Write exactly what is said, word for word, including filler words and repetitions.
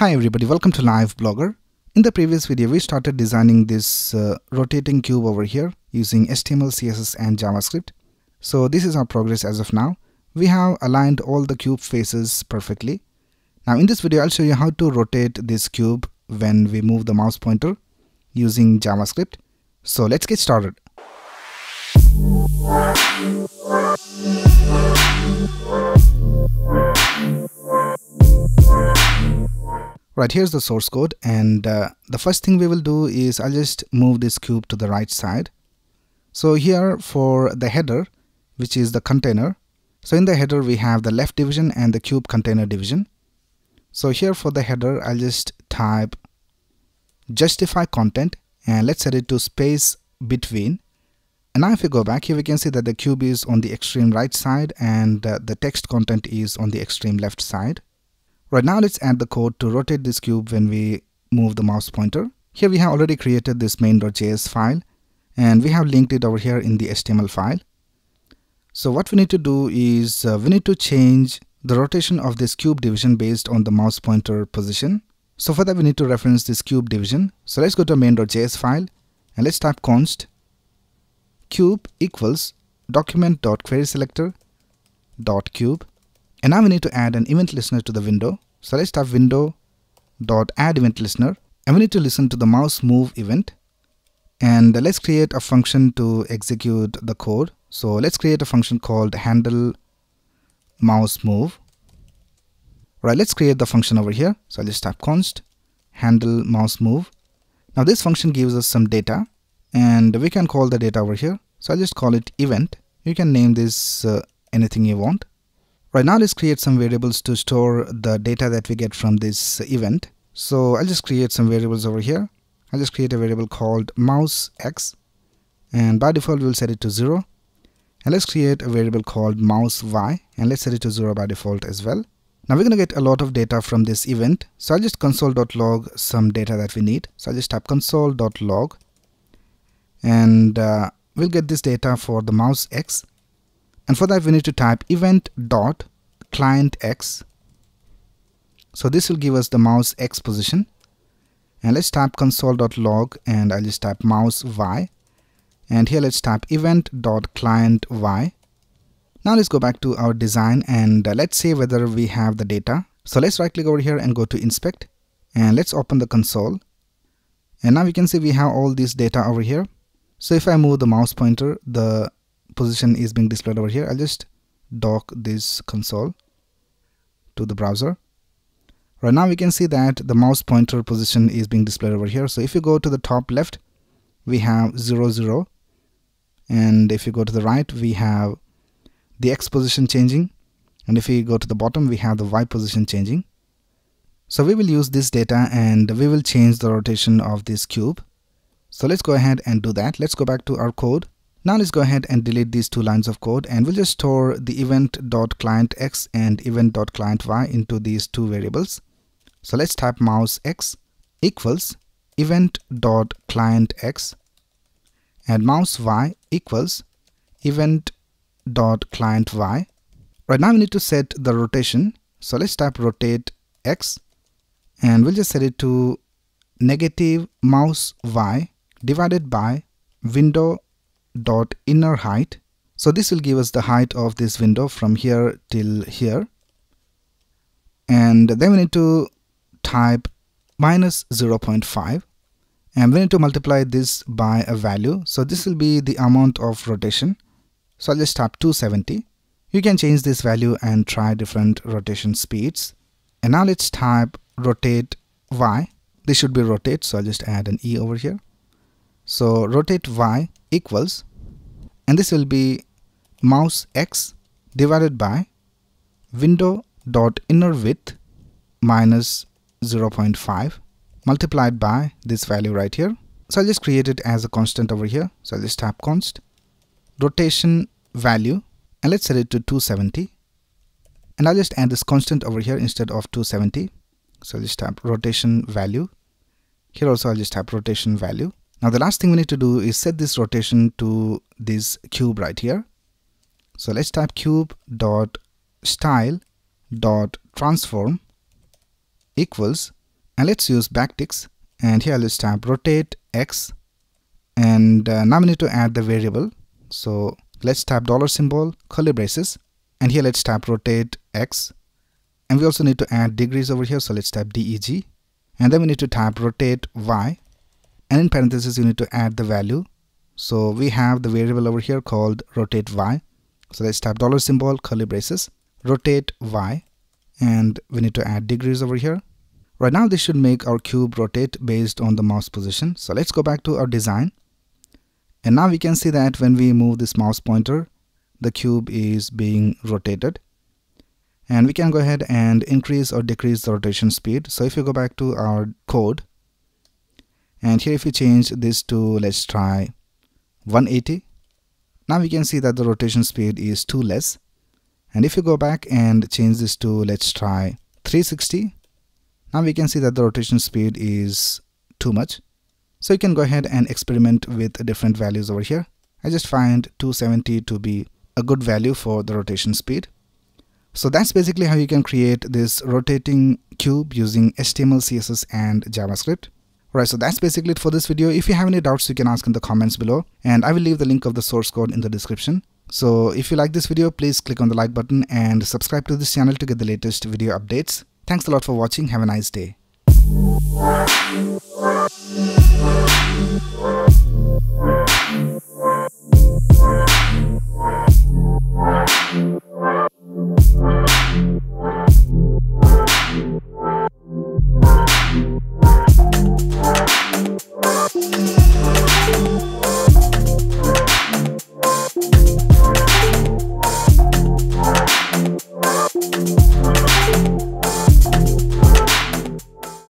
Hi everybody, welcome to Live Blogger. In the previous video we started designing this uh, rotating cube over here using H T M L, C S S and JavaScript. So this is our progress as of now. We have aligned all the cube faces perfectly. Now in this video I'll show you how to rotate this cube when we move the mouse pointer using JavaScript. So let's get started. Right, here's the source code, and uh, the first thing we will do is I'll just move this cube to the right side. So here for the header, which is the container, so in the header we have the left division and the cube container division. So here for the header I'll just type justify content and let's set it to space between. And now if we go back here, we can see that the cube is on the extreme right side and uh, the text content is on the extreme left side. Right now let's add the code to rotate this cube when we move the mouse pointer. Here we have already created this main.js file and we have linked it over here in the H T M L file. So what we need to do is uh, we need to change the rotation of this cube division based on the mouse pointer position. So for that we need to reference this cube division. So let's go to main.js file and let's type const cube equals document.querySelector.cube. And now we need to add an event listener to the window. So let's type window.addEventListener and we need to listen to the mouse move event. And let's create a function to execute the code. So let's create a function called handleMouseMove. Right, let's create the function over here. So I'll just type const handleMouseMove. Now this function gives us some data and we can call the data over here. So I'll just call it event. You can name this uh, anything you want. Right now let's create some variables to store the data that we get from this event. So I'll just create some variables over here. I'll just create a variable called mouseX and by default we'll set it to zero. And let's create a variable called mouseY and let's set it to zero by default as well. Now we're going to get a lot of data from this event. So I'll just console.log some data that we need. So I'll just type console.log and uh, we'll get this data for the mouseX. And for that we need to type event.clientX. So this will give us the mouse x position. And let's type console.log and I'll just type mouse y. And here let's type event.clientY. Now let's go back to our design and uh, let's see whether we have the data. So let's right click over here and go to inspect. And let's open the console. And now we can see we have all this data over here. So if I move the mouse pointer, the position is being displayed over here. I'll just dock this console to the browser. Right now we can see that the mouse pointer position is being displayed over here. So if you go to the top left we have zero zero, and if you go to the right we have the X position changing, and if we go to the bottom we have the Y position changing. So we will use this data and we will change the rotation of this cube. So let's go ahead and do that. Let's go back to our code. Now let's go ahead and delete these two lines of code and we'll just store the event.clientX and event.clientY into these two variables. So let's type mouseX equals event.clientX and mouseY equals event.clientY. Right now we need to set the rotation. So let's type rotateX and we'll just set it to negative mouseY divided by window dot inner height. So this will give us the height of this window from here till here. And then we need to type minus zero point five and we need to multiply this by a value. So this will be the amount of rotation. So I'll just type two seventy. You can change this value and try different rotation speeds. And now let's type rotate y. This should be rotate, so I'll just add an e over here. So rotate y equals, and this will be mouse x divided by window dot inner width minus zero point five multiplied by this value right here. So I'll just create it as a constant over here. So I'll just type const rotation value and let's set it to two seventy. And I'll just add this constant over here instead of two seventy. So I'll just type rotation value. Here also I'll just type rotation value. Now the last thing we need to do is set this rotation to this cube right here. So let's type cube.style.transform equals and let's use backticks. And here let's type rotate x, and uh, now we need to add the variable. So let's type dollar symbol, curly braces, and here let's type rotate x, and we also need to add degrees over here. So let's type deg, and then we need to type rotate y, and in parentheses you need to add the value. So we have the variable over here called rotate y. So let's type dollar symbol, curly braces, rotate y, and we need to add degrees over here. Right now this should make our cube rotate based on the mouse position. So let's go back to our design, and now we can see that when we move this mouse pointer, the cube is being rotated. And we can go ahead and increase or decrease the rotation speed. So if you go back to our code, and here if we change this to, let's try one eighty, now we can see that the rotation speed is two less. And if you go back and change this to, let's try three sixty, now we can see that the rotation speed is too much. So you can go ahead and experiment with different values over here. I just find two seventy to be a good value for the rotation speed. So that's basically how you can create this rotating cube using H T M L, C S S and JavaScript. Alright, so that's basically it for this video. If you have any doubts, you can ask in the comments below, and I will leave the link of the source code in the description. So if you like this video, please click on the like button and subscribe to this channel to get the latest video updates. Thanks a lot for watching. Have a nice day.